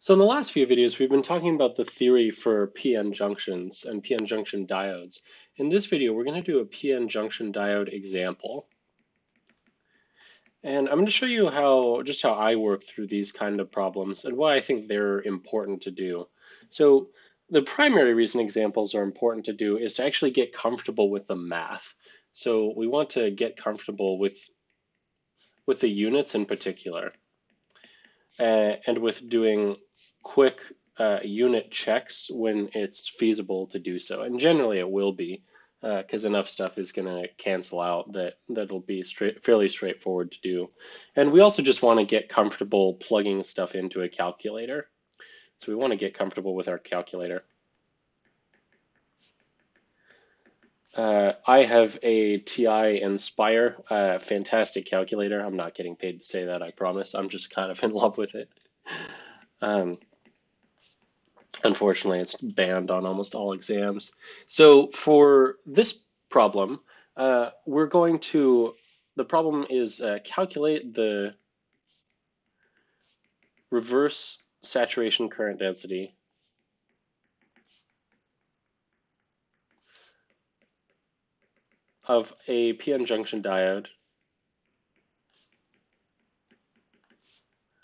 So in the last few videos, we've been talking about the theory for PN junctions and PN junction diodes. In this video, we're going to do a PN junction diode example. And I'm going to show you just how I work through these kind of problems and why I think they're important to do. So the primary reason examples are important to do is to actually get comfortable with the math. So we want to get comfortable with the units in particular, and with doing quick unit checks when it's feasible to do so. And generally it will be, because enough stuff is going to cancel out that'll be fairly straightforward to do. And we also just want to get comfortable plugging stuff into a calculator. So we want to get comfortable with our calculator. I have a TI Inspire, fantastic calculator. I'm not getting paid to say that, I promise. I'm just kind of in love with it. Unfortunately, it's banned on almost all exams. So for this problem, the problem is calculate the reverse saturation current density of a PN junction diode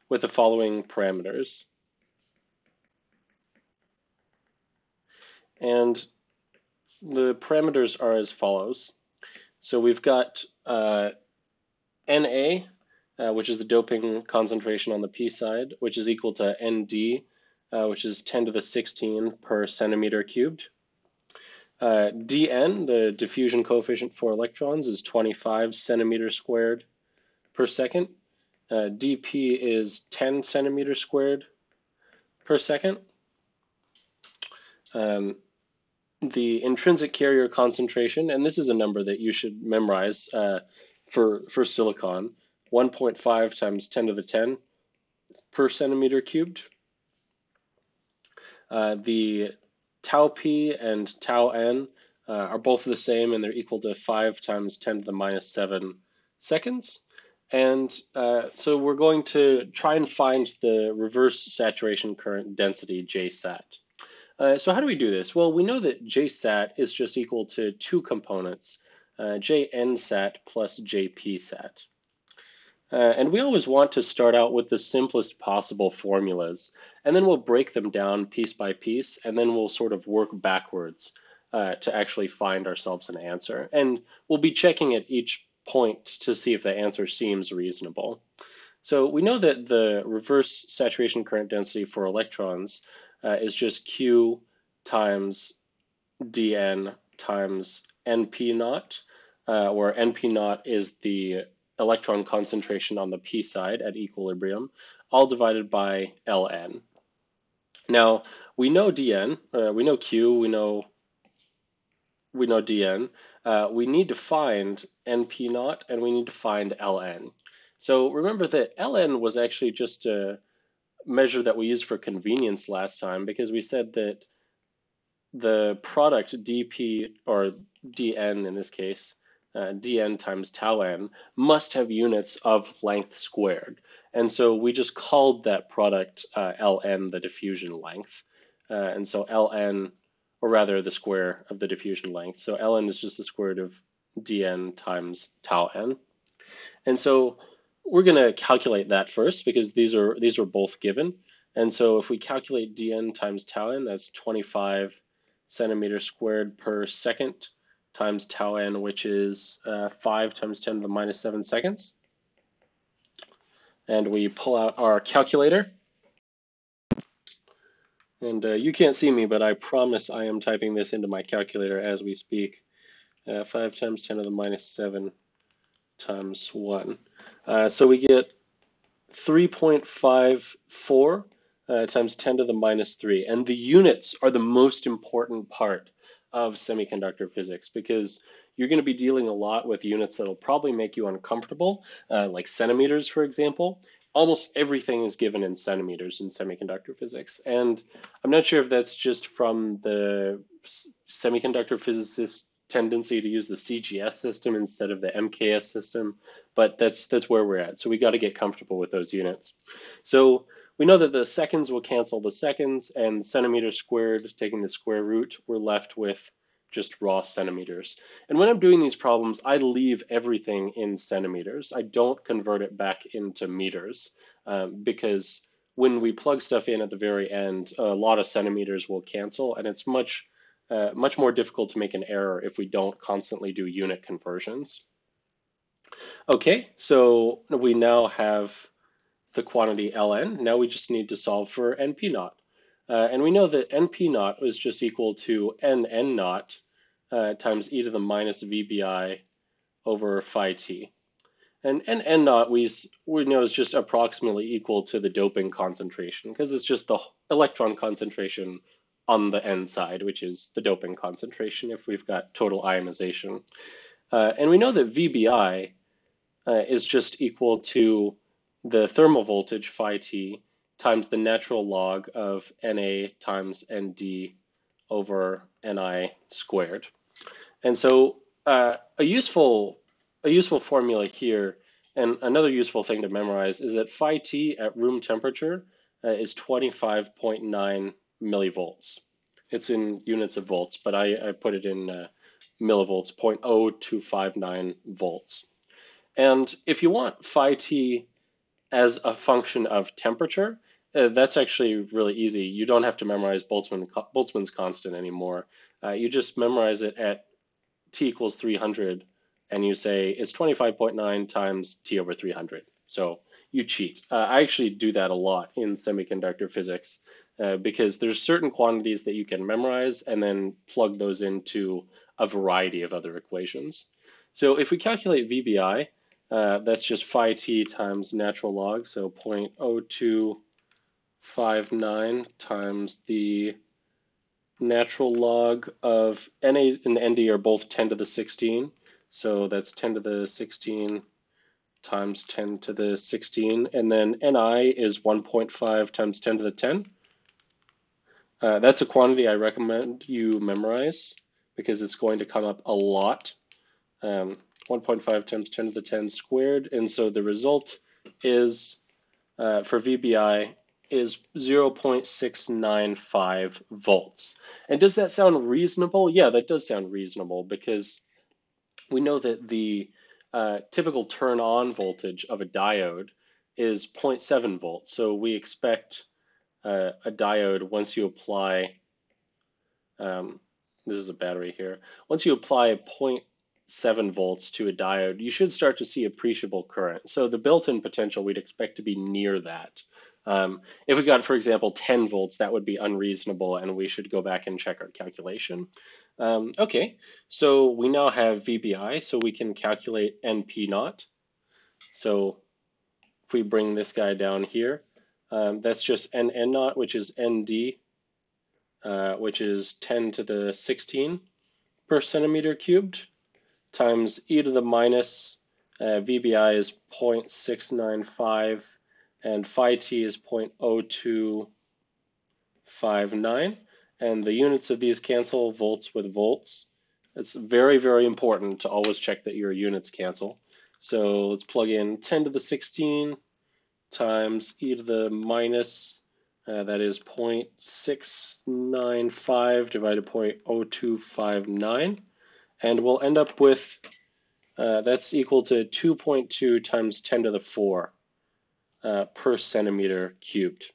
with the following parameters. And the parameters are as follows. So we've got Na, which is the doping concentration on the P side, which is equal to Nd, which is 10 to the 16 per centimeter cubed. Dn, the diffusion coefficient for electrons, is 25 centimeters squared per second. Dp is 10 centimeters squared per second. The intrinsic carrier concentration, and this is a number that you should memorize for silicon, 1.5 times 10 to the 10 per centimeter cubed. The tau p and tau n are both the same, and they're equal to 5 times 10 to the minus 7 seconds. And so we're going to try and find the reverse saturation current density, Jsat. So how do we do this? Well, we know that Jsat is just equal to two components, Jnsat plus Jpsat. And we always want to start out with the simplest possible formulas, and then we'll break them down piece by piece, and then we'll sort of work backwards to actually find ourselves an answer. And we'll be checking at each point to see if the answer seems reasonable. So we know that the reverse saturation current density for electrons is just Q times Dn times Np naught, where Np naught is the electron concentration on the p side at equilibrium, all divided by Ln. Now we know Dn, we know Q, we know Dn. We need to find Np naught, and we need to find Ln. So remember that Ln was actually just a measure that we used for convenience last time, because we said that the product Dp, or Dn in this case, Dn times tau n, must have units of length squared. And so we just called that product Ln the diffusion length. And so Ln, or rather the square of the diffusion length. So Ln is just the square root of Dn times tau n. And so we're going to calculate that first, because these are both given. And so if we calculate Dn times tau n, that's 25 centimeters squared per second, times tau n, which is 5 times 10 to the minus 7 seconds. And we pull out our calculator. And you can't see me, but I promise I am typing this into my calculator as we speak. 5 times 10 to the minus 7 times 1. So we get 3.54 times 10 to the minus 3. And the units are the most important part of semiconductor physics, because you're going to be dealing a lot with units that'll probably make you uncomfortable, like centimeters, for example. Almost everything is given in centimeters in semiconductor physics, and I'm not sure if that's just from the semiconductor physicist tendency to use the CGS system instead of the MKS system, but that's where we're at. So we got to get comfortable with those units. So We know that the seconds will cancel the seconds, and centimeters squared, taking the square root, we're left with just raw centimeters. And when I'm doing these problems, I leave everything in centimeters. I don't convert it back into meters because when we plug stuff in at the very end, a lot of centimeters will cancel, and it's much more difficult to make an error if we don't constantly do unit conversions. Okay, so we now have the quantity Ln. Now we just need to solve for np0. And we know that np0 is just equal to nn0 times e to the minus VBI over phi T. And nn0 we know is just approximately equal to the doping concentration, because it's just the electron concentration on the N side, which is the doping concentration if we've got total ionization. And we know that VBI is just equal to the thermal voltage phi T times the natural log of Na times Nd over Ni squared. And so a useful formula here, and another useful thing to memorize, is that phi T at room temperature is 25.9 millivolts. It's in units of volts, but I put it in millivolts, 0.0259 volts. And if you want phi T as a function of temperature, that's actually really easy. You don't have to memorize Boltzmann's constant anymore. You just memorize it at T equals 300, and you say it's 25.9 times T over 300. So you cheat. I actually do that a lot in semiconductor physics because there's certain quantities that you can memorize and then plug those into a variety of other equations. So if we calculate VBI, that's just phi T times natural log, so 0.0259 times the natural log of Na and Nd are both 10 to the 16, so that's 10 to the 16 times 10 to the 16, and then Ni is 1.5 times 10 to the 10. That's a quantity I recommend you memorize because it's going to come up a lot. 1.5 times 10 to the 10 squared, and so the result is for VBI is 0.695 volts. And does that sound reasonable? Yeah, that does sound reasonable because we know that the typical turn-on voltage of a diode is 0.7 volts. So we expect a diode, once you apply, this is a battery here, once you apply a 0.7 volts to a diode, you should start to see appreciable current. So the built-in potential we'd expect to be near that. If we got, for example, 10 volts, that would be unreasonable, and we should go back and check our calculation. Okay, so we now have VBI, so we can calculate np0. So if we bring this guy down here, that's just nn0, which is Nd, which is 10 to the 16 per centimeter cubed, times e to the minus VBI is 0.695, and phi T is 0.0259, and the units of these cancel, volts with volts. It's very, very important to always check that your units cancel. So let's plug in 10 to the 16 times e to the minus, that is 0.695 divided by 0.0259. And we'll end up with, that's equal to 2.2 times 10 to the 4 per centimeter cubed.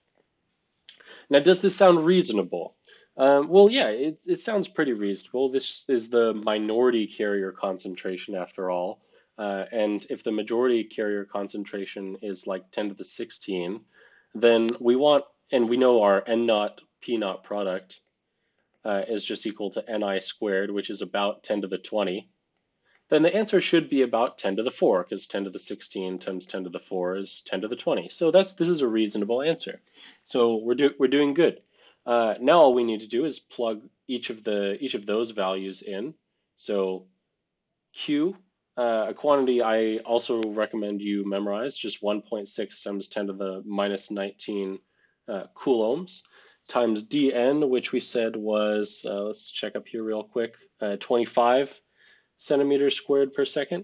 Now, does this sound reasonable? Well, yeah, it sounds pretty reasonable. This is the minority carrier concentration after all. And if the majority carrier concentration is like 10 to the 16, then we want, and we know our N0, P0 product is just equal to Ni squared, which is about 10 to the 20, then the answer should be about 10 to the 4, because 10 to the 16 times 10 to the 4 is 10 to the 20. So this is a reasonable answer. So we're doing good. Now all we need to do is plug each of those values in. So Q, a quantity I also recommend you memorize, just 1.6 times 10 to the minus 19 coulombs, times Dn, which we said was, let's check up here real quick, 25 centimeters squared per second.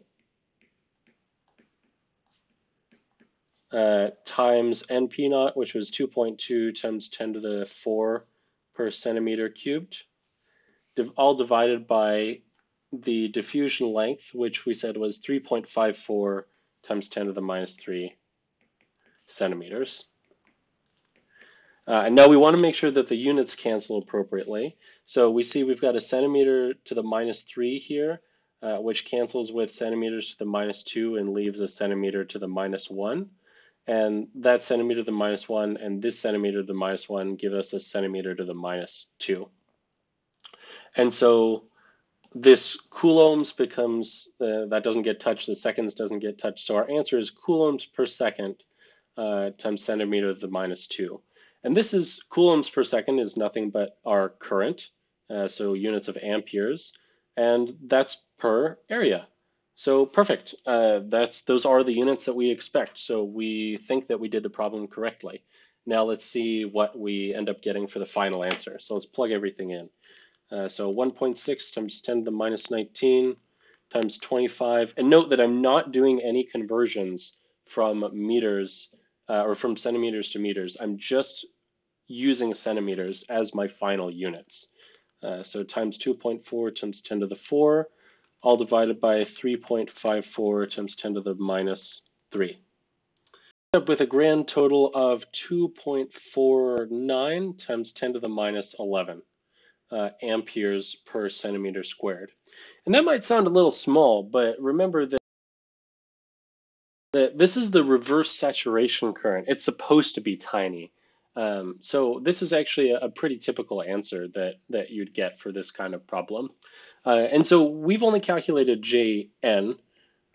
times Np naught, which was 2.2 times 10 to the 4 per centimeter cubed, all divided by the diffusion length, which we said was 3.54 times 10 to the minus 3 centimeters. And now we want to make sure that the units cancel appropriately. So we see we've got a centimeter to the minus 3 here, which cancels with centimeters to the minus 2 and leaves a centimeter to the minus 1. And that centimeter to the minus 1 and this centimeter to the minus 1 give us a centimeter to the minus 2. And so this coulombs becomes, that doesn't get touched, the seconds doesn't get touched. So our answer is coulombs per second times centimeter to the minus 2. And this is, coulombs per second is nothing but our current, so units of amperes, and that's per area. So perfect, those are the units that we expect, so we think that we did the problem correctly. Now let's see what we end up getting for the final answer. So let's plug everything in. So 1.6 times 10 to the minus 19 times 25, and note that I'm not doing any conversions from meters or from centimeters to meters. I'm just using centimeters as my final units. So times 2.4 times 10 to the 4, all divided by 3.54 times 10 to the minus 3. Up with a grand total of 2.49 times 10 to the minus 11 amperes per centimeter squared. And that might sound a little small, but remember that this is the reverse saturation current. It's supposed to be tiny. So this is actually a pretty typical answer that you'd get for this kind of problem. And so we've only calculated Jn,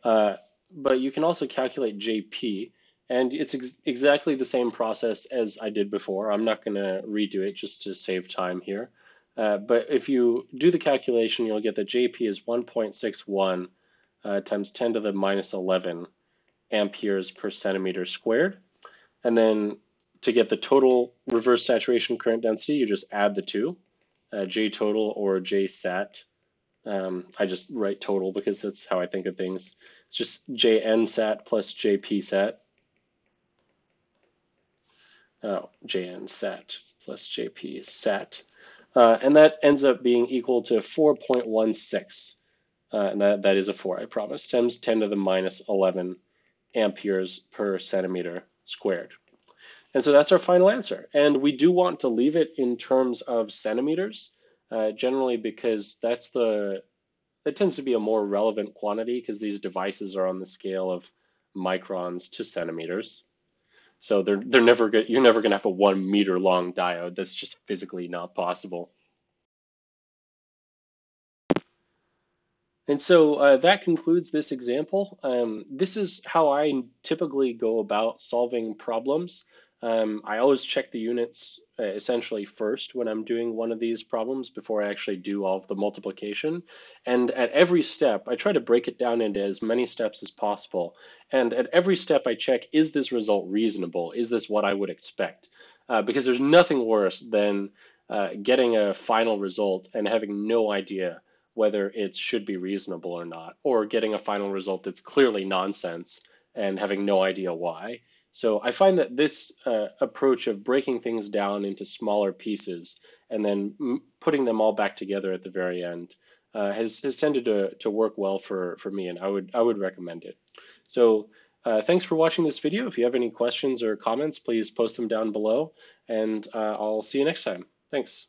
but you can also calculate Jp. And it's exactly the same process as I did before. I'm not going to redo it just to save time here. But if you do the calculation, you'll get that Jp is 1.61 times 10 to the minus 11 amperes per centimeter squared. And then to get the total reverse saturation current density, you just add the two, J total or Jsat. I just write total because that's how I think of things. It's just Jnsat plus Jpsat. Oh, Jnsat plus Jpsat. And that ends up being equal to 4.16. And that is a 4, I promise, times 10 to the minus 11 amperes per centimeter squared. And so that's our final answer. And we do want to leave it in terms of centimeters, generally because that tends to be a more relevant quantity because these devices are on the scale of microns to centimeters. So they're never good. You're never going to have a 1 meter long diode. That's just physically not possible. And so that concludes this example. This is how I typically go about solving problems. I always check the units essentially first when I'm doing one of these problems before I actually do all of the multiplication. And at every step, I try to break it down into as many steps as possible. And at every step I check, is this result reasonable? Is this what I would expect? Because there's nothing worse than getting a final result and having no idea whether it should be reasonable or not, or getting a final result that's clearly nonsense and having no idea why. So I find that this approach of breaking things down into smaller pieces and then putting them all back together at the very end has tended to work well for me, and I would recommend it. So thanks for watching this video. If you have any questions or comments, please post them down below, and I'll see you next time. Thanks.